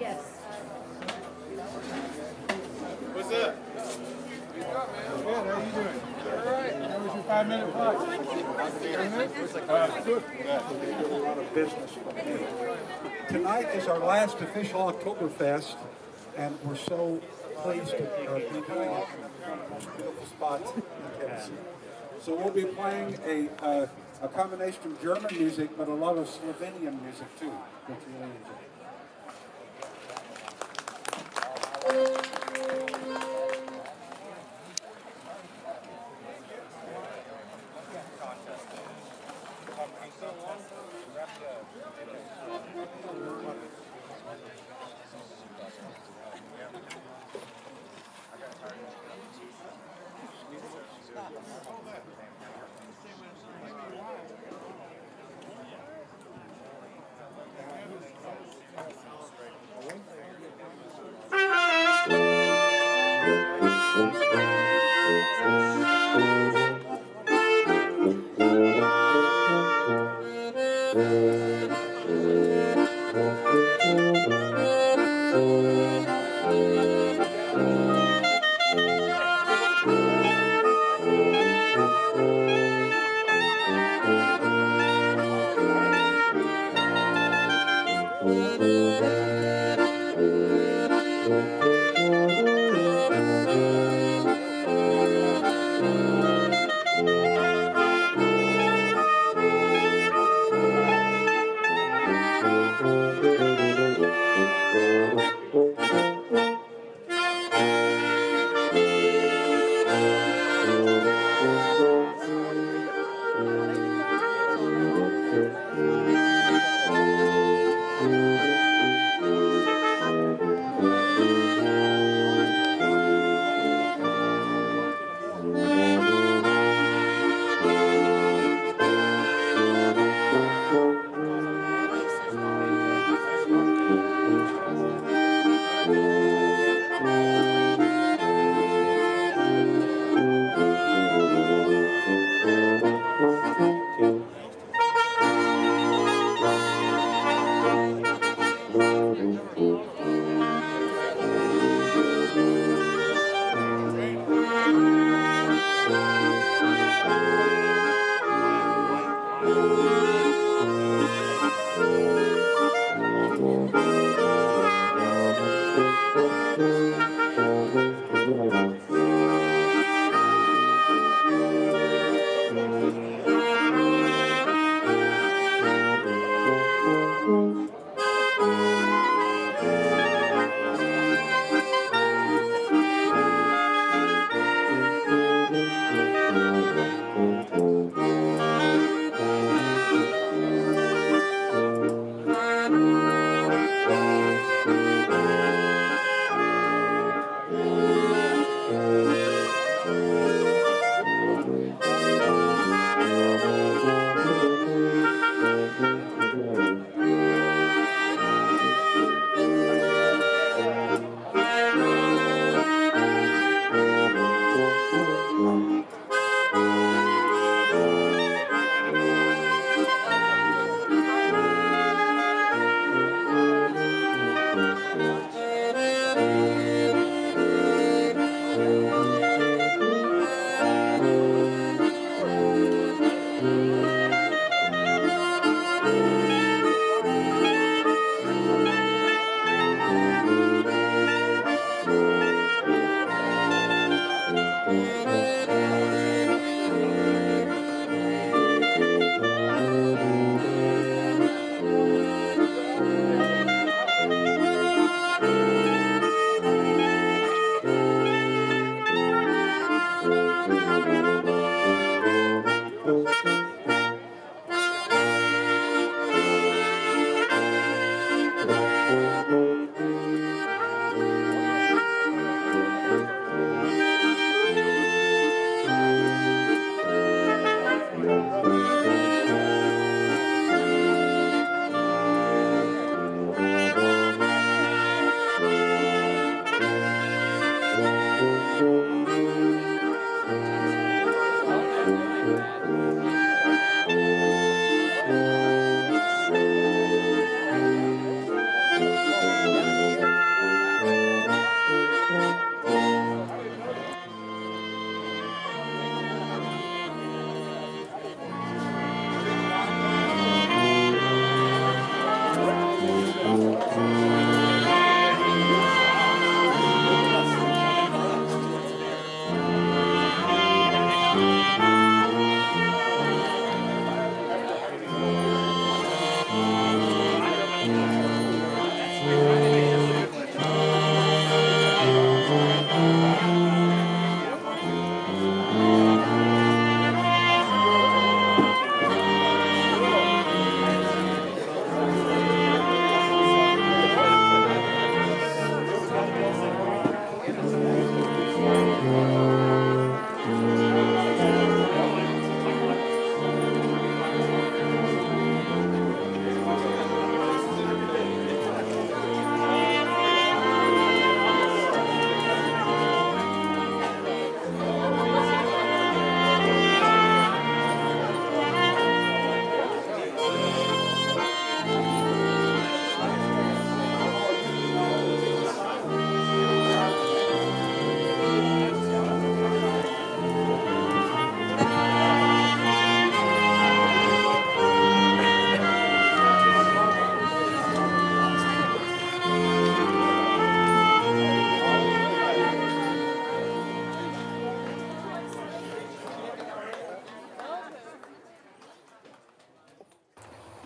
Yes. What's up? What's up, man? Good, how you doing? All right. That was your 5-minute block. There's a lot of business. Tonight is our last official Oktoberfest, and we're so pleased to be doing it from the most beautiful spots in Tennessee. So we'll be playing a combination of German music, but a lot of Slovenian music too, which you really enjoy.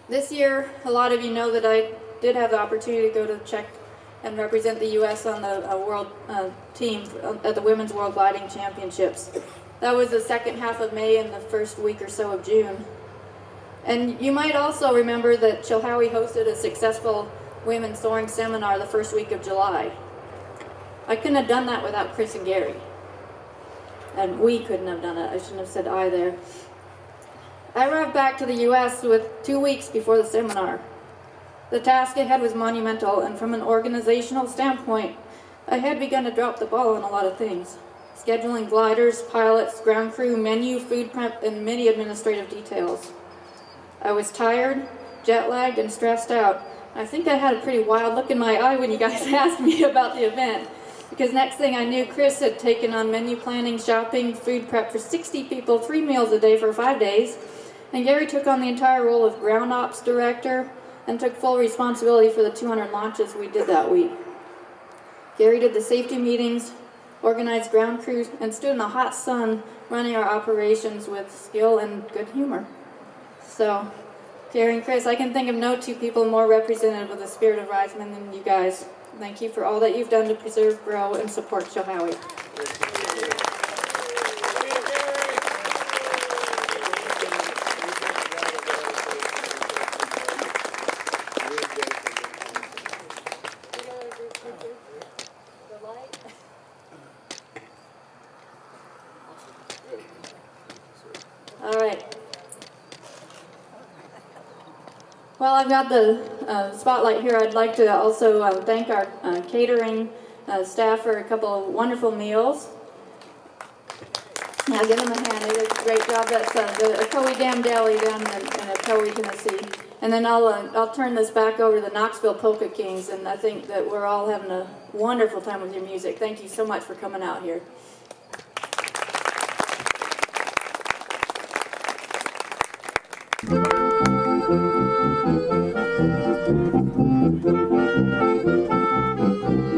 This year, a lot of you know that I did have the opportunity to go to Czech and represent the U.S. on the world team at the Women's World Gliding Championships. That was the second half of May and the first week or so of June. And you might also remember that Chilhowee hosted a successful women's soaring seminar the first week of July. I couldn't have done that without Chris and Gary. And we couldn't have done it. I shouldn't have said I there. I arrived back to the U.S. with 2 weeks before the seminar. The task ahead was monumental, and from an organizational standpoint, I had begun to drop the ball on a lot of things. Scheduling gliders, pilots, ground crew, menu, food prep, and many administrative details. I was tired, jet-lagged, and stressed out. I think I had a pretty wild look in my eye when you guys asked me about the event, because next thing I knew, Chris had taken on menu planning, shopping, food prep for 60 people, 3 meals a day for 5 days, and Gary took on the entire role of ground ops director and took full responsibility for the 200 launches we did that week. Gary did the safety meetings, organized ground crews, and stood in the hot sun running our operations with skill and good humor. So, Gary and Chris, I can think of no two people more representative of the spirit of Reisman than you guys. Thank you for all that you've done to preserve, grow, and support Chilhowee. While I've got the spotlight here, I'd like to also thank our catering staff for a couple of wonderful meals. Now, give them a hand. They did a great job. That's the Ocoee Dam Deli down in Ocoee, Tennessee. And then I'll turn this back over to the Knoxville Polka Kings, and I think that we're all having a wonderful time with your music. Thank you so much for coming out here. Thank you.